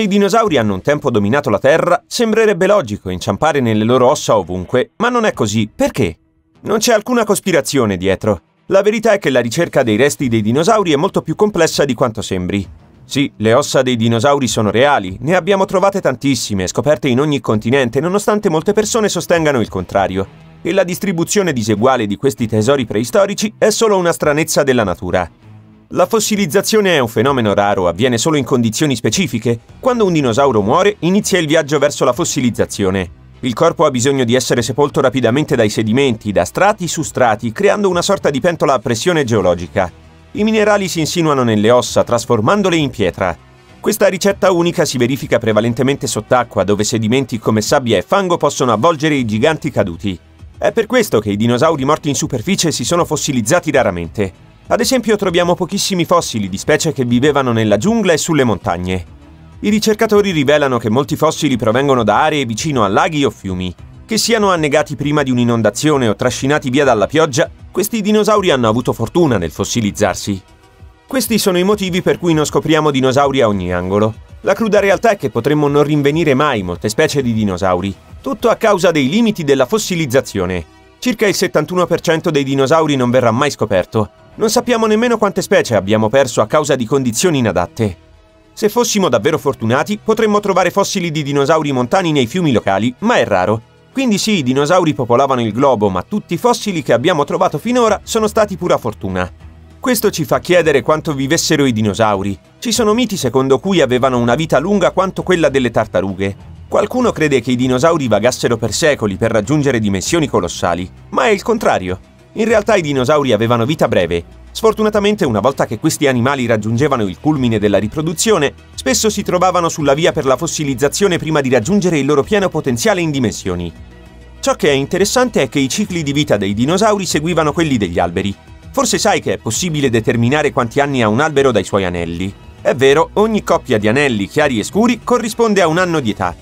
Se i dinosauri hanno un tempo dominato la Terra, sembrerebbe logico inciampare nelle loro ossa ovunque, ma non è così. Perché? Non c'è alcuna cospirazione dietro. La verità è che la ricerca dei resti dei dinosauri è molto più complessa di quanto sembri. Sì, le ossa dei dinosauri sono reali, ne abbiamo trovate tantissime, scoperte in ogni continente, nonostante molte persone sostengano il contrario. E la distribuzione diseguale di questi tesori preistorici è solo una stranezza della natura. La fossilizzazione è un fenomeno raro, avviene solo in condizioni specifiche. Quando un dinosauro muore, inizia il viaggio verso la fossilizzazione. Il corpo ha bisogno di essere sepolto rapidamente dai sedimenti, da strati su strati, creando una sorta di pentola a pressione geologica. I minerali si insinuano nelle ossa, trasformandole in pietra. Questa ricetta unica si verifica prevalentemente sott'acqua, dove sedimenti come sabbia e fango possono avvolgere i giganti caduti. È per questo che i dinosauri morti in superficie si sono fossilizzati raramente. Ad esempio troviamo pochissimi fossili di specie che vivevano nella giungla e sulle montagne. I ricercatori rivelano che molti fossili provengono da aree vicino a laghi o fiumi. Che siano annegati prima di un'inondazione o trascinati via dalla pioggia, questi dinosauri hanno avuto fortuna nel fossilizzarsi. Questi sono i motivi per cui non scopriamo dinosauri a ogni angolo. La cruda realtà è che potremmo non rinvenire mai molte specie di dinosauri, tutto a causa dei limiti della fossilizzazione. Circa il 71% dei dinosauri non verrà mai scoperto. Non sappiamo nemmeno quante specie abbiamo perso a causa di condizioni inadatte. Se fossimo davvero fortunati, potremmo trovare fossili di dinosauri montani nei fiumi locali, ma è raro. Quindi sì, i dinosauri popolavano il globo, ma tutti i fossili che abbiamo trovato finora sono stati pura fortuna. Questo ci fa chiedere quanto vivessero i dinosauri. Ci sono miti secondo cui avevano una vita lunga quanto quella delle tartarughe. Qualcuno crede che i dinosauri vagassero per secoli per raggiungere dimensioni colossali, ma è il contrario. In realtà i dinosauri avevano vita breve. Sfortunatamente, una volta che questi animali raggiungevano il culmine della riproduzione, spesso si trovavano sulla via per la fossilizzazione prima di raggiungere il loro pieno potenziale in dimensioni. Ciò che è interessante è che i cicli di vita dei dinosauri seguivano quelli degli alberi. Forse sai che è possibile determinare quanti anni ha un albero dai suoi anelli. È vero, ogni coppia di anelli chiari e scuri corrisponde a un anno di età.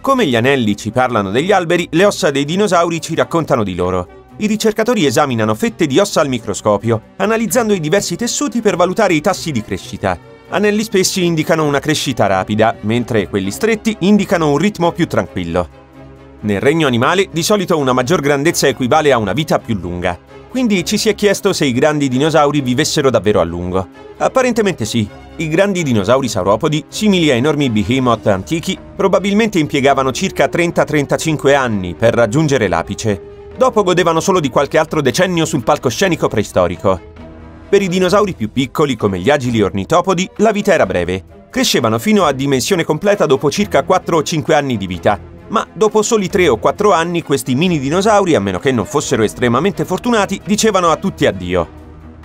Come gli anelli ci parlano degli alberi, le ossa dei dinosauri ci raccontano di loro. I ricercatori esaminano fette di ossa al microscopio, analizzando i diversi tessuti per valutare i tassi di crescita. Anelli spessi indicano una crescita rapida, mentre quelli stretti indicano un ritmo più tranquillo. Nel regno animale, di solito una maggior grandezza equivale a una vita più lunga. Quindi ci si è chiesto se i grandi dinosauri vivessero davvero a lungo. Apparentemente sì. I grandi dinosauri sauropodi, simili a enormi behemoth antichi, probabilmente impiegavano circa 30-35 anni per raggiungere l'apice. Dopo godevano solo di qualche altro decennio sul palcoscenico preistorico. Per i dinosauri più piccoli, come gli agili ornitopodi, la vita era breve. Crescevano fino a dimensione completa dopo circa 4 o 5 anni di vita, ma dopo soli 3 o 4 anni questi mini dinosauri, a meno che non fossero estremamente fortunati, dicevano a tutti addio.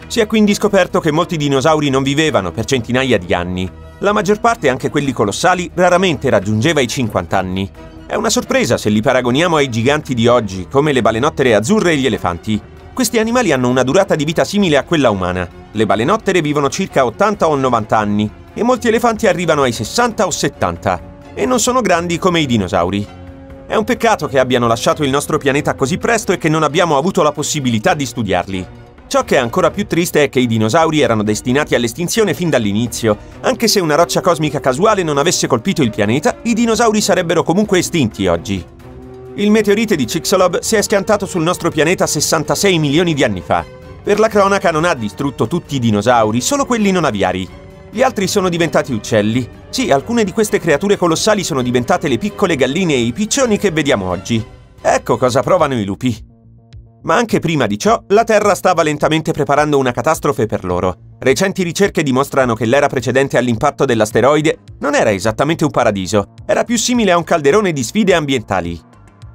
Si è quindi scoperto che molti dinosauri non vivevano per centinaia di anni. La maggior parte, anche quelli colossali, raramente raggiungeva i 50 anni. È una sorpresa se li paragoniamo ai giganti di oggi, come le balenottere azzurre e gli elefanti. Questi animali hanno una durata di vita simile a quella umana. Le balenottere vivono circa 80 o 90 anni e molti elefanti arrivano ai 60 o 70 e non sono grandi come i dinosauri. È un peccato che abbiano lasciato il nostro pianeta così presto e che non abbiamo avuto la possibilità di studiarli. Ciò che è ancora più triste è che i dinosauri erano destinati all'estinzione fin dall'inizio. Anche se una roccia cosmica casuale non avesse colpito il pianeta, i dinosauri sarebbero comunque estinti oggi. Il meteorite di Chicxulub si è schiantato sul nostro pianeta 66 milioni di anni fa. Per la cronaca non ha distrutto tutti i dinosauri, solo quelli non aviari. Gli altri sono diventati uccelli. Sì, alcune di queste creature colossali sono diventate le piccole galline e i piccioni che vediamo oggi. Ecco cosa provano i lupi. Ma anche prima di ciò, la Terra stava lentamente preparando una catastrofe per loro. Recenti ricerche dimostrano che l'era precedente all'impatto dell'asteroide non era esattamente un paradiso, era più simile a un calderone di sfide ambientali.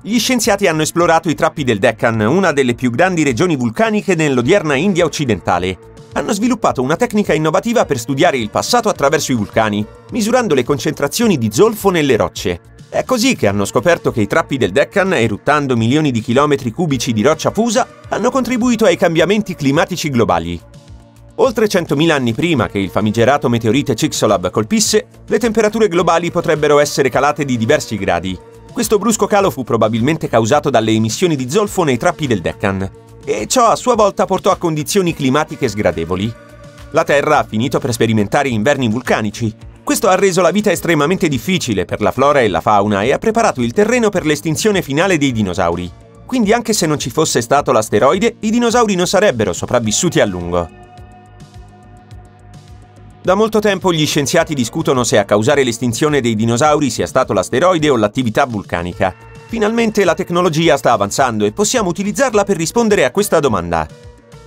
Gli scienziati hanno esplorato i trappi del Deccan, una delle più grandi regioni vulcaniche nell'odierna India occidentale. Hanno sviluppato una tecnica innovativa per studiare il passato attraverso i vulcani, misurando le concentrazioni di zolfo nelle rocce. È così che hanno scoperto che i trappi del Deccan, eruttando milioni di chilometri cubici di roccia fusa, hanno contribuito ai cambiamenti climatici globali. Oltre 100.000 anni prima che il famigerato meteorite Chicxulub colpisse, le temperature globali potrebbero essere calate di diversi gradi. Questo brusco calo fu probabilmente causato dalle emissioni di zolfo nei trappi del Deccan, e ciò a sua volta portò a condizioni climatiche sgradevoli. La Terra ha finito per sperimentare inverni vulcanici. Questo ha reso la vita estremamente difficile per la flora e la fauna e ha preparato il terreno per l'estinzione finale dei dinosauri. Quindi anche se non ci fosse stato l'asteroide, i dinosauri non sarebbero sopravvissuti a lungo. Da molto tempo gli scienziati discutono se a causare l'estinzione dei dinosauri sia stato l'asteroide o l'attività vulcanica. Finalmente la tecnologia sta avanzando e possiamo utilizzarla per rispondere a questa domanda.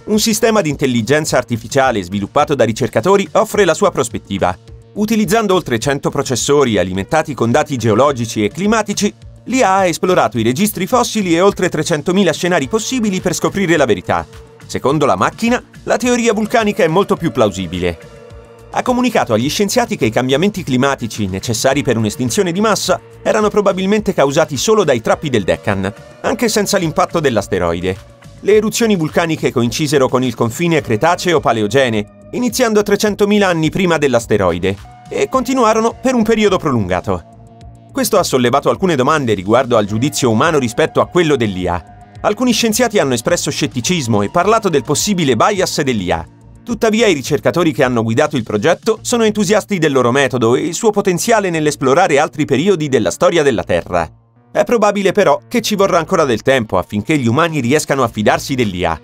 Un sistema di intelligenza artificiale sviluppato da ricercatori offre la sua prospettiva. Utilizzando oltre 100 processori alimentati con dati geologici e climatici, l'IA ha esplorato i registri fossili e oltre 300.000 scenari possibili per scoprire la verità. Secondo la macchina, la teoria vulcanica è molto più plausibile. Ha comunicato agli scienziati che i cambiamenti climatici necessari per un'estinzione di massa erano probabilmente causati solo dai trappi del Deccan, anche senza l'impatto dell'asteroide. Le eruzioni vulcaniche coincisero con il confine Cretaceo-Paleogene, iniziando 300.000 anni prima dell'asteroide, e continuarono per un periodo prolungato. Questo ha sollevato alcune domande riguardo al giudizio umano rispetto a quello dell'IA. Alcuni scienziati hanno espresso scetticismo e parlato del possibile bias dell'IA. Tuttavia i ricercatori che hanno guidato il progetto sono entusiasti del loro metodo e il suo potenziale nell'esplorare altri periodi della storia della Terra. È probabile però che ci vorrà ancora del tempo affinché gli umani riescano a fidarsi dell'IA.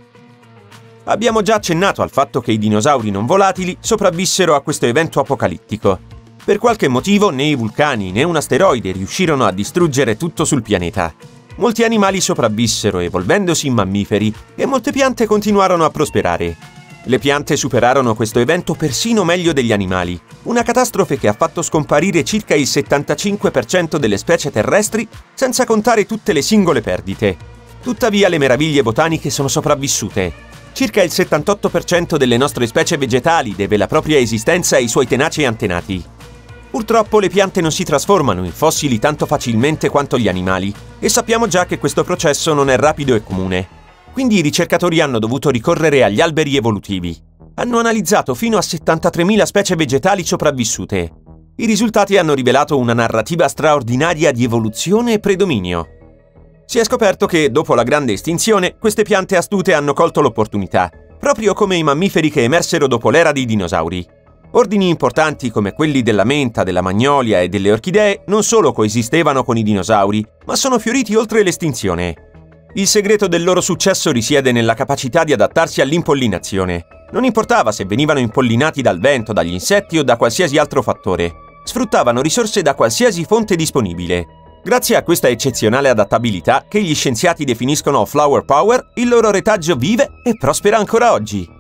Abbiamo già accennato al fatto che i dinosauri non volatili sopravvissero a questo evento apocalittico. Per qualche motivo né i vulcani né un asteroide riuscirono a distruggere tutto sul pianeta. Molti animali sopravvissero evolvendosi in mammiferi e molte piante continuarono a prosperare. Le piante superarono questo evento persino meglio degli animali, una catastrofe che ha fatto scomparire circa il 75% delle specie terrestri, senza contare tutte le singole perdite. Tuttavia le meraviglie botaniche sono sopravvissute. Circa il 78% delle nostre specie vegetali deve la propria esistenza ai suoi tenaci antenati. Purtroppo le piante non si trasformano in fossili tanto facilmente quanto gli animali, e sappiamo già che questo processo non è rapido e comune. Quindi i ricercatori hanno dovuto ricorrere agli alberi evolutivi. Hanno analizzato fino a 73.000 specie vegetali sopravvissute. I risultati hanno rivelato una narrativa straordinaria di evoluzione e predominio. Si è scoperto che, dopo la grande estinzione, queste piante astute hanno colto l'opportunità, proprio come i mammiferi che emersero dopo l'era dei dinosauri. Ordini importanti come quelli della menta, della magnolia e delle orchidee non solo coesistevano con i dinosauri, ma sono fioriti oltre l'estinzione. Il segreto del loro successo risiede nella capacità di adattarsi all'impollinazione. Non importava se venivano impollinati dal vento, dagli insetti o da qualsiasi altro fattore. Sfruttavano risorse da qualsiasi fonte disponibile. Grazie a questa eccezionale adattabilità, che gli scienziati definiscono flower power, il loro retaggio vive e prospera ancora oggi.